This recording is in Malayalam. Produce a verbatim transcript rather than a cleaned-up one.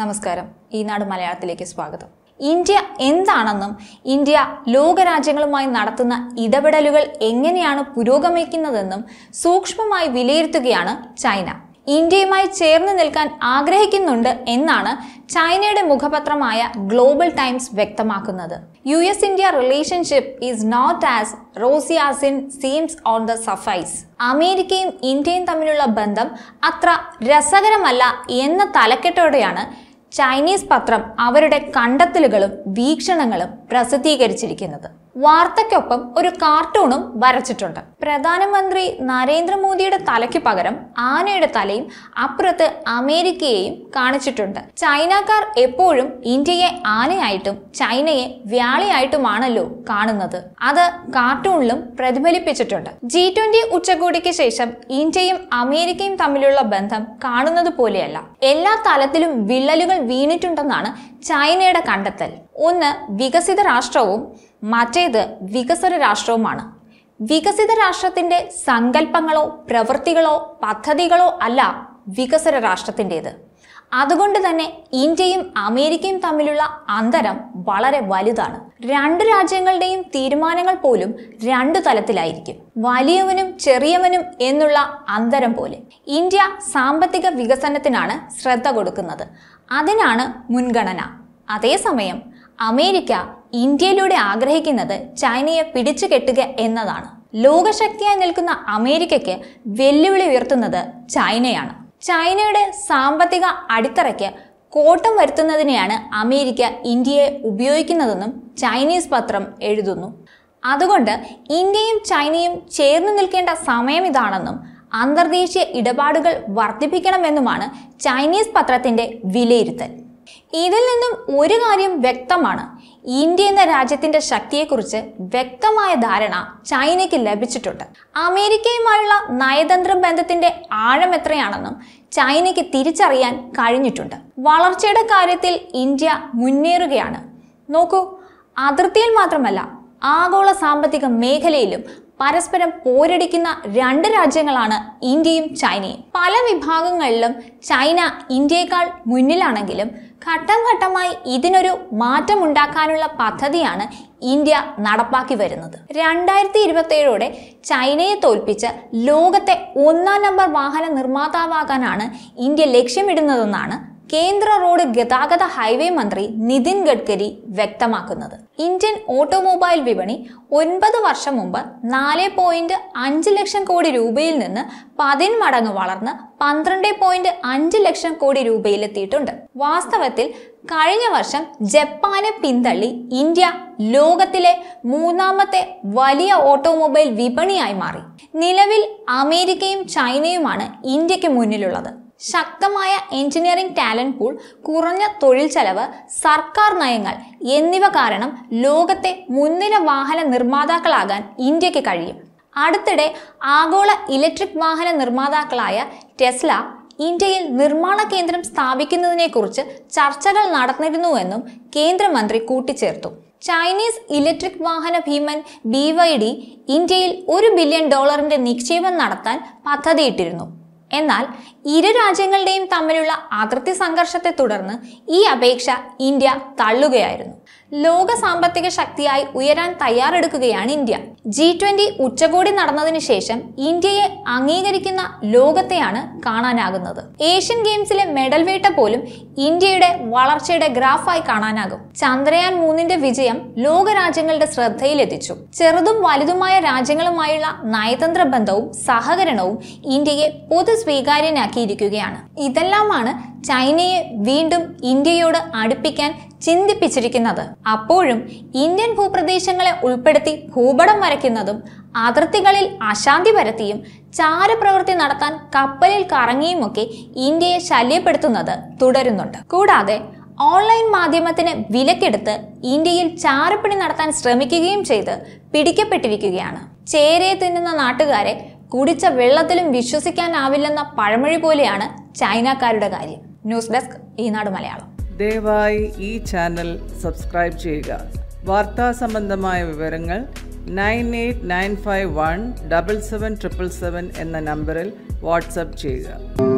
നമസ്കാരം, ഈനാട് മലയാളത്തിലേക്ക് സ്വാഗതം. ഇന്ത്യ എന്താണെന്നും ഇന്ത്യ ലോകരാജ്യങ്ങളുമായി നടത്തുന്ന ഇടപെടലുകൾ എങ്ങനെയാണ് പുരോഗമിക്കുന്നതെന്നും സൂക്ഷ്മമായി വിലയിരുത്തുകയാണ് ചൈന. ഇന്ത്യയുമായി ചേർന്ന് നിൽക്കാൻ ആഗ്രഹിക്കുന്നുണ്ട് എന്നാണ് ചൈനയുടെ മുഖപത്രമായ ഗ്ലോബൽ ടൈംസ് വ്യക്തമാക്കുന്നത്. U S India relationship is not as rosy as in seems on the surface. അമേരിക്കയും ഇന്ത്യയും തമ്മിലുള്ള ബന്ധം അത്ര രസകരമല്ല എന്ന തലക്കെട്ടോടെയാണ് ചൈനീസ് പത്രം അവരുടെ കണ്ടെത്തലുകളും വീക്ഷണങ്ങളും പ്രസിദ്ധീകരിച്ചിരിക്കുന്നത്. വാർത്തയ്ക്കൊപ്പം ഒരു കാർട്ടൂണും വരച്ചിട്ടുണ്ട്. പ്രധാനമന്ത്രി നരേന്ദ്രമോദിയുടെ തലയ്ക്ക് പകരം ആനയുടെ തലയും അപ്പുറത്ത് അമേരിക്കയെയും കാണിച്ചിട്ടുണ്ട്. ചൈനക്കാർ എപ്പോഴും ഇന്ത്യയെ ആനയായിട്ടും ചൈനയെ വ്യാളിയായിട്ടുമാണല്ലോ കാണുന്നത്. അത് കാർട്ടൂണിലും പ്രതിഫലിപ്പിച്ചിട്ടുണ്ട്. ജി ട്വന്റി ഉച്ചകോടിക്ക് ശേഷം ഇന്ത്യയും അമേരിക്കയും തമ്മിലുള്ള ബന്ധം കാണുന്നത് പോലെയല്ല. എല്ലാ തലത്തിലും വിള്ളലുകൾ വീണിട്ടുണ്ടെന്നാണ് ചൈനയുടെ കണ്ടെത്തൽ. ഒന്ന് വികസിത രാഷ്ട്രവും മറ്റേത് വികസ്വര രാഷ്ട്രവുമാണ്. വികസിത രാഷ്ട്രത്തിന്റെ സങ്കല്പങ്ങളോ പ്രവൃത്തികളോ പദ്ധതികളോ അല്ല വികസ്വര രാഷ്ട്രത്തിൻ്റേത്. അതുകൊണ്ട് തന്നെ ഇന്ത്യയും അമേരിക്കയും തമ്മിലുള്ള അന്തരം വളരെ വലുതാണ്. രണ്ട് രാജ്യങ്ങളുടെയും തീരുമാനങ്ങൾ പോലും രണ്ടു തലത്തിലായിരിക്കും, വലിയവനും ചെറിയവനും എന്നുള്ള അന്തരം പോലെ. ഇന്ത്യ സാമ്പത്തിക വികസനത്തിനാണ് ശ്രദ്ധ കൊടുക്കുന്നത്, അതിനാണ് മുൻഗണന. അതേസമയം അമേരിക്ക ഇന്ത്യയിലൂടെ ആഗ്രഹിക്കുന്നത് ചൈനയെ പിടിച്ചു കെട്ടുക എന്നതാണ്. ലോകശക്തിയായി നിൽക്കുന്ന അമേരിക്കയ്ക്ക് വെല്ലുവിളി ഉയർത്തുന്നത് ചൈനയാണ്. ചൈനയുടെ സാമ്പത്തിക അടിത്തറയ്ക്ക് കോട്ടം വരുത്തുന്നതിനെയാണ് അമേരിക്ക ഇന്ത്യയെ ഉപയോഗിക്കുന്നതെന്നും ചൈനീസ് പത്രം എഴുതുന്നു. അതുകൊണ്ട് ഇന്ത്യയും ചൈനയും ചേർന്ന് നിൽക്കേണ്ട സമയം ഇതാണെന്നും അന്തർദേശീയ ഇടപാടുകൾ വർദ്ധിപ്പിക്കണമെന്നുമാണ് ചൈനീസ് പത്രത്തിൻ്റെ വിലയിരുത്തൽ. ഇതിൽ നിന്നും ഒരു കാര്യം വ്യക്തമാണ്, ഇന്ത്യ എന്ന രാജ്യത്തിന്റെ ശക്തിയെക്കുറിച്ച് വ്യക്തമായ ധാരണ ചൈനയ്ക്ക് ലഭിച്ചിട്ടുണ്ട്. അമേരിക്കയുമായുള്ള നയതന്ത്ര ബന്ധത്തിന്റെ ആഴം എത്രയാണെന്നും ചൈനയ്ക്ക് തിരിച്ചറിയാൻ കഴിഞ്ഞിട്ടുണ്ട്. വളർച്ചയുടെ കാര്യത്തിൽ ഇന്ത്യ മുന്നേറുകയാണ്. നോക്കൂ, അതിർത്തിയിൽ മാത്രമല്ല ആഗോള സാമ്പത്തിക മേഖലയിലും പരസ്പരം പോരടിക്കുന്ന രണ്ട് രാജ്യങ്ങളാണ് ഇന്ത്യയും ചൈനയും. പല വിഭാഗങ്ങളിലും ചൈന ഇന്ത്യയേക്കാൾ മുന്നിലാണെങ്കിലും ഘട്ടം ഘട്ടമായി ഇതിനൊരു മാറ്റമുണ്ടാക്കാനുള്ള പദ്ധതിയാണ് ഇന്ത്യ നടപ്പാക്കി വരുന്നത്. രണ്ടായിരത്തി ഇരുപത്തിയേഴോടെ ചൈനയെ തോൽപ്പിച്ച് ലോകത്തെ ഒന്നാം നമ്പർ വാഹന നിർമ്മാതാവാകാനാണ് ഇന്ത്യ ലക്ഷ്യമിടുന്നതെന്നാണ് കേന്ദ്ര റോഡ് ഗതാഗത ഹൈവേ മന്ത്രി നിതിൻ ഗഡ്കരി വ്യക്തമാക്കുന്നത്. ഇന്ത്യൻ ഓട്ടോമൊബൈൽ വിപണി ഒൻപത് വർഷം മുമ്പ് നാല് പോയിന്റ് അഞ്ച് ലക്ഷം കോടി രൂപയിൽ നിന്ന് പതിന്മടങ്ങ് വളർന്ന് പന്ത്രണ്ട് പോയിന്റ് അഞ്ച് ലക്ഷം കോടി രൂപയിലെത്തിയിട്ടുണ്ട്. വാസ്തവത്തിൽ കഴിഞ്ഞ വർഷം ജപ്പാനെ പിന്തള്ളി ഇന്ത്യ ലോകത്തിലെ മൂന്നാമത്തെ വലിയ ഓട്ടോമൊബൈൽ വിപണിയായി മാറി. നിലവിൽ അമേരിക്കയും ചൈനയുമാണ് ഇന്ത്യക്ക് മുന്നിലുള്ളത്. ശക്തമായ എഞ്ചിനീയറിംഗ് ടാലന്റ് പൂൾ, കുറഞ്ഞ തൊഴിൽ ചെലവ്, സർക്കാർ നയങ്ങൾ എന്നിവ കാരണം ലോകത്തെ മുൻനിര വാഹന നിർമ്മാതാക്കളാകാൻ ഇന്ത്യക്ക് കഴിയും. അടുത്തിടെ ആഗോള ഇലക്ട്രിക് വാഹന നിർമ്മാതാക്കളായ ടെസ്ല ഇന്ത്യയിൽ നിർമ്മാണ കേന്ദ്രം സ്ഥാപിക്കുന്നതിനെക്കുറിച്ച് ചർച്ചകൾ നടന്നിരുന്നുവെന്നും കേന്ദ്രമന്ത്രി കൂട്ടിച്ചേർത്തു. ചൈനീസ് ഇലക്ട്രിക് വാഹന ഭീമൻ ബി വൈ ഡി ഇന്ത്യയിൽ ഒരു ബില്യൺ ഡോളറിന്റെ നിക്ഷേപം നടത്താൻ പദ്ധതിയിട്ടിരുന്നു. എന്നാൽ ഇരു രാജ്യങ്ങളുടെയും തമ്മിലുള്ള അതിർത്തി സംഘർഷത്തെ തുടർന്ന് ഈ അപേക്ഷ ഇന്ത്യ തള്ളുകയായിരുന്നു. ലോക സാമ്പത്തിക ശക്തിയായി ഉയരാൻ തയ്യാറെടുക്കുകയാണ് ഇന്ത്യ. ജി ട്വന്റി ഉച്ചകോടി നടന്നതിന് ശേഷം ഇന്ത്യയെ അംഗീകരിക്കുന്ന ലോകത്തെയാണ് കാണാനാകുന്നത്. ഏഷ്യൻ ഗെയിംസിലെ മെഡൽ വേട്ട പോലും ഇന്ത്യയുടെ വളർച്ചയുടെ ഗ്രാഫായി കാണാനാകും. ചന്ദ്രയാൻ മൂന്നിന്റെ വിജയം ലോകരാജ്യങ്ങളുടെ ശ്രദ്ധയിലെത്തിച്ചു. ചെറുതും വലുതുമായ രാജ്യങ്ങളുമായുള്ള നയതന്ത്ര ബന്ധവും സഹകരണവും ഇന്ത്യയെ പൊതു സ്വീകാര്യനാക്കിയിരിക്കുകയാണ്. ഇതെല്ലാമാണ് ചൈനയെ വീണ്ടും ഇന്ത്യയോട് അടുപ്പിക്കാൻ ചിന്തിപ്പിച്ചിരിക്കുന്നത്. അപ്പോഴും ഇന്ത്യൻ ഭൂപ്രദേശങ്ങളെ ഉൾപ്പെടുത്തി ഭൂപടം വരയ്ക്കുന്നതും അതിർത്തികളിൽ അശാന്തി പരത്തിയും ചാരപ്രവൃത്തി നടത്താൻ കപ്പലിൽ കറങ്ങിയുമൊക്കെ ഇന്ത്യയെ ശല്യപ്പെടുത്തുന്നത് തുടരുന്നുണ്ട്. കൂടാതെ ഓൺലൈൻ മാധ്യമത്തിന് വിലക്കെടുത്ത് ഇന്ത്യയിൽ ചാരപ്പണി നടത്താൻ ശ്രമിക്കുകയും ചെയ്ത് പിടിക്കപ്പെട്ടിരിക്കുകയാണ്. ചേരയെ തിന്നുന്ന നാട്ടുകാരെ കുടിച്ച വെള്ളത്തിലും വിശ്വസിക്കാനാവില്ലെന്ന പഴമൊഴി പോലെയാണ് ചൈനക്കാരുടെ കാര്യം. News desk, Eenadu Malayalam. ദയവായി ഈ ചാനൽ സബ്സ്ക്രൈബ് ചെയ്യുക. വാർത്താ സംബന്ധമായ വിവരങ്ങൾ nine eight nine five one double seven triple seven എന്ന നമ്പറിൽ വാട്സപ്പ് ചെയ്യുക.